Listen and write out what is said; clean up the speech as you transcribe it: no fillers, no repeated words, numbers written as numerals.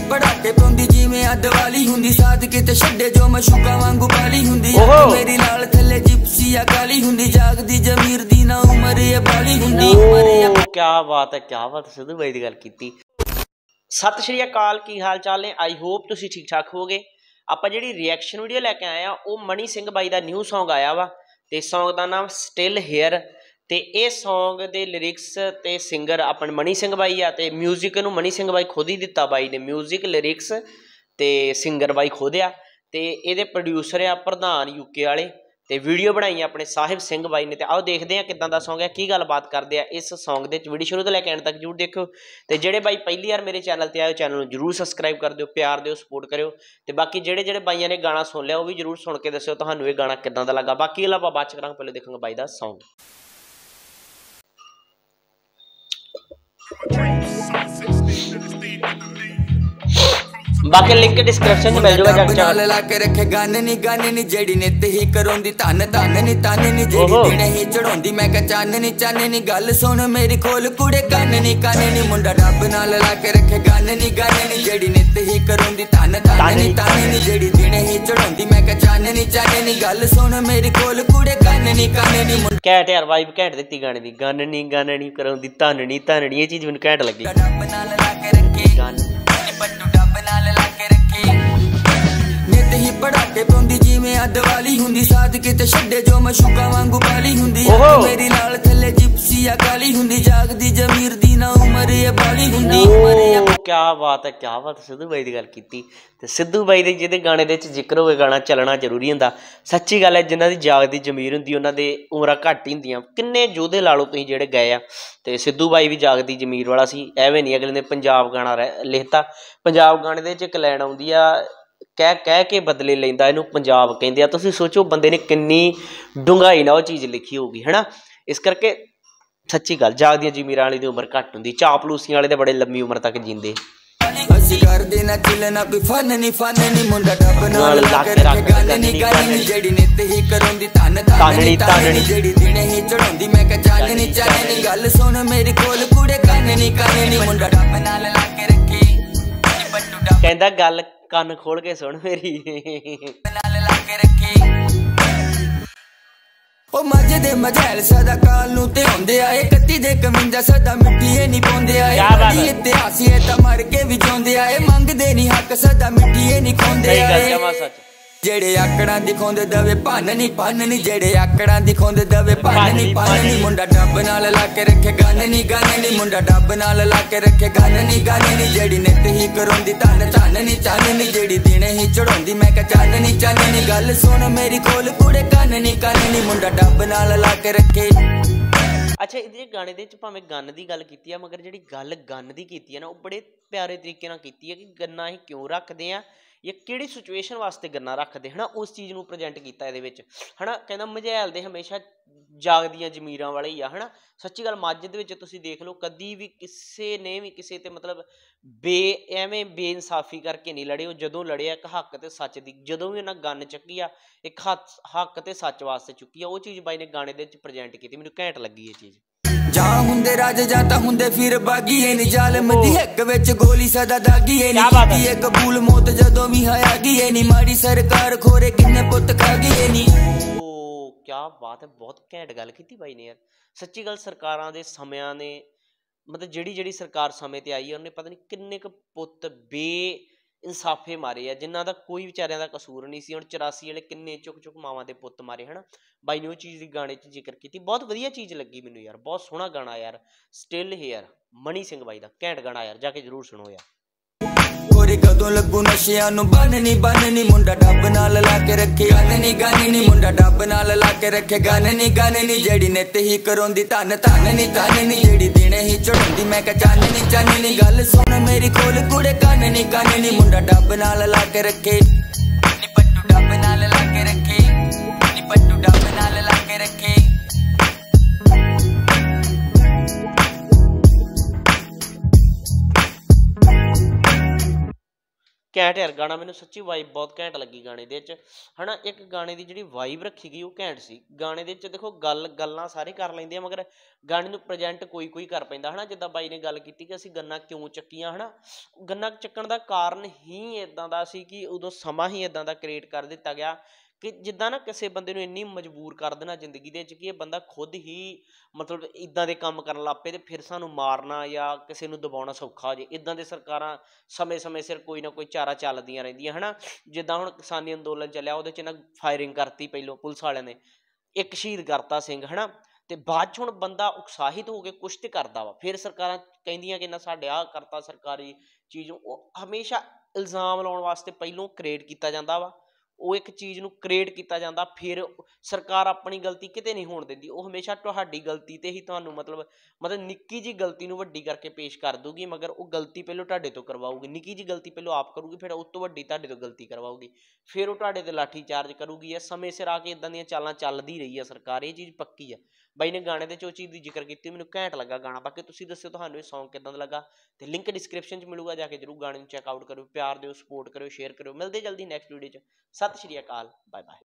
जी पड़ाके पौंदी जी में अदवाली हुंदी साध के ते छड्डे जो मशूका वांगू बाली हुंदी मेरी लाल थले जिप्सी या काली हुंदी जागदी जमीर दी ना उमर ये बाली हुंदी उमर। क्या बात है सिद्धू भाई दी गल कीती। सत श्री अकाल, की हाल चाल ने? आई होप तुसी ठीक ठाक होगे। आपां जिहड़ी रिएक्शन वीडियो लैके आए आ ओह मनी सिंह भाई दा न्यू सॉन्ग आया वा ते सॉन्ग दा नाम स्टिल हेयर ते ये सॉन्ग दे लिरिक्स ते सिंगर अपन मनी सिंह भाई आ ते म्यूजिक नूं मनी सिंह भाई खुद ही दिता। भाई ने म्यूजिक लिरिक्स ते सिंगर भाई खुद आ ते इहदे प्रोड्यूसर आ प्रधान यूके वाले ते वीडियो बनाई अपने साहिब सिंह भाई ने। ते आओ देखदे आ किदां दा सॉन्ग है, की गलबात करदे आ इस सॉन्ग दे। वीडियो शुरू तो लैके एंड तक जरूर देखो ते जेहड़े भाई पहली बार मेरे चैनल ते आए चैनल नूं जरूर सबसक्राइब कर दिओ, प्यार दिओ, सपोर्ट करिओ ते बाकी जेहड़े जेहड़े भाइयां ने गाना सुन लिया ओह भी जरूर सुन के दस्सिओ तुहानूं इह गाना किदां दा लगा। बाकी अलावा बात करांगे, पहले देखांगे भाई दा सॉन्ग। बाकी लिंक डिस्क्रिप्शन में मिल जाएगा। जग चाल ला के रखे गाने नी जेडी नित ही करोंदी तान तान नी जेडी दिने ही चढ़ोंदी मैं कह चाननी गल सुन मेरी खोल कुड़े कान नी मुंडा रब नाल ला के रखे गाने नी जेडी नित ही करोंदी तान नी जेडी दिने ही चढ़ोंदी मैं कह चाननी गल सुन मेरी खोल कुड़े कान नी मुंडा कैट यार वाइब कैट देती गाने दी गाने नी करोंदी तान नी ये चीज मैनू कैट लगी। रब नाल ला के रखे गाने पड़ाके पौंदी जी में अदवाली हुंदी साध के ते छड्डे जो मशूका वांगू बाली हुंदी मेरी लाल थले जिप्सी या काली हुंदी जागदी जमीर दी ना उमर ये बाली हुंदी उमर। क्या बात है सिद्धू भाई दी गल कीती ते सिद्धू भाई दे जिहदे गाने दे विच जिक्र होवे गाना चलना जरूरी हुंदा। सच्ची गल है, जिन्हां दी जागदी जमीर हुंदी उन्हां दे उमरां घट ही हुंदियां। किन्ने जोधे ला लो तुसीं जेहड़े गए आ ते सिद्धू भाई भी जागदी जमीर वाला सी, एवें नहीं अगले ने पंजाब गाना लिखता। पंजाब गाने दे विच इक लाइन आउंदी आ कह कह के बदले लेंदा इनू पंजाब कहंदे आ। तुसीं सोचो बंदे ने किन्नी डुंगाई ना वो चीज़ लिखी होगी, है ना। इस करके सच्ची गल जागदियां जमीरां वाले दी उम्र घट हुंदी, चापलूसियां वाले ते बड़े लंबी उम्र तक जींदे। कहंदा गल कान खोल के सुन मेरी ओ मजे दे मजैल सदा काल नू ते होंदे आए कत्ती दे कमिंजा सदा मिट्टीए नी पौंदे आए कदी इतिहासी ऐ तां मर के भी जोंदे आए मंगदे नी हक सदा मिट्टीए नी खोंदे आए जेड़े आकड़ा दिखोंदे दवे पान नी जेड़े आकड़ा दिखोंदे दवे पान नी मुंडा डब नाल ला के रखे गाने नी मुंडा डब नाल ला के रखे गाने नी जेड़ी नित ही करोंदी तान नी जेड़ी दिने ही चढ़ोंदी मैं कह चाननी गल सुन मेरी खोल कुड़े कान नी मुंडा डब नाल ला के रखे। अच्छा, इहदे गाने दे विच भावें गन दी गल कीती आ मगर जेड़ी गल गन दी कीती है ना ओह बड़े प्यारे तरीके नाल कीती है कि गन्ना असीं क्यों रखदे आ, ये किहड़ी सिचुएशन वास्ते गन्ना रखते, है ना। उस चीज़ नूं प्रजेंट कीता इहदे विच, है ना। कहंदा मझैल दे हमेशा जागदियां जमीरां वाले ही आ, है ना। सच्ची गल मज दे विच तुसीं देख लो कदी भी किसी ने भी किसी ते मतलब बेइंसाफी करके नहीं लड़े। जदों लड़े एक हक ते सच दी, जदों भी उन्हां गन चुकी आ एक हक ते सच वास्ते चुकी आ, ओह चीज़ बाई ने गाने दे विच प्रजेंट कीती। मैनूं घैंट लगी ये चीज़। क्या बात है, बहुत घैंट गल कीती भाई ने यार। सच्ची गल सरकारां दे समें ने मतलब जेहड़ी सरकार समें ते आई है उन्हें पता नहीं किन्ने क पुत बे इंसाफे मारे है जिन्हां दा कोई बेचारियां दा कसूर नहीं सी। हुण 84 वाले किन्ने चुक मावां दे पुत्त मारे, है ना। बाई ने ओह चीज़ दी गाने च जिक्र कीती, बहुत वधिया चीज़ लगी मैनूं यार। बहुत सोहना गाना यार still here Mani Singh by दा, घैंट गाना यार, जाके जरूर सुनो यार। कदों लगू नशियां नू बन नी मुंडा डब नाल ला के रखे गाने नी मुंडा डब नाल ला के रखे गाने नी जेड़ी नित ही करोंदी तान नी जेड़ी दिने ही चढ़ोंदी मैं कह चाननी गल सुन मेरी खोल कुड़े कान नी मुंडा डब नाल ला के रखे पट्टू डब नाल ला के रखे पट्टू डब नाल ला के रखे। कैंट यार गाना, मैंने सच्ची वाइब बहुत कैंट लगी गाने दे च, है ना। एक गाने की जी वाइब रखी गई वो कैंट सी गाने दे च। देखो गल्लां सारे कर लेंदे आ, मगर गाने नूं प्रजेंट कोई कोई कर पैंदा, है ना। जिद्दां बाई ने गल कीती कि असीं गन्ना क्यों चक्कियां, है ना। गन्ना चक्कण दा कारण ही इदां दा सी कि उदों समां ही इदां दा क्रिएट कर दित्ता गया कि जिद्दां ना किसी बंदे नूं इन्नी मजबूर कर देना जिंदगी दे च कि बंदा खुद ही मतलब इदां दे काम करन लग पे, तो फिर सानूं मारना या किसी नूं दबाउणा सौखा हो जाए। इदां दे सरकारां समय समय सिर कोई ना कोई चारा चलदियां रहिंदियां, है ना। जिद्दां हुण किसानी अंदोलन चलिया, उहदे च ना फायरिंग करती पहिलों पुलिस वालियां ने, एक शहीद गुरता सिंह, है ना। तो बाद च हुण बंदा उत्साहित हो के कुछ तो करदा वा, फिर सरकारां कहिंदियां कि ना साडे आ करता सरकारी चीज़। हमेशा इल्ज़ाम लाउण वास्ते पहिलों क्रिएट किया जांदा वा, वो एक चीज़ नूं क्रिएट किया जाता, फिर सरकार अपनी गलती किते नहीं होण दिंदी। वो हमेशा तुहाडी गलती ते ही तुहानूं मतलब निक्की जी गलती नूं वड्डी करके पेश कर दूगी, मगर वो गलती पहलों तुहाडे तो करवाऊगी। निक्की जी गलती पहलों आप करूगी, फिर उस तो वड्डी तुहाडे तो गलती करवाऊगी, फिर वो तुहाडे ते लाठी चार्ज करूगी। या समय सिर आके इदां दीयां चालां चलदी रही है सरकार, ये चीज़ पक्की है। बाई ने गाने दे च ओह चीज़ दी जिक्र कीती, मैनूं घैंट लगा गाना। बाकी तुसीं दस्सिओ तुहानूं इह सौंग किदां दा लगा, ते लिंक डिस्क्रिप्शन च मिलूगा, जाके जरूर गाने नूं चैकआउट करो, प्यार दिओ, सपोर्ट करो, शेयर करो। मिलदे जल्दी नैक्सट वीडियो च। सत श्री अकाल, बाय बाय।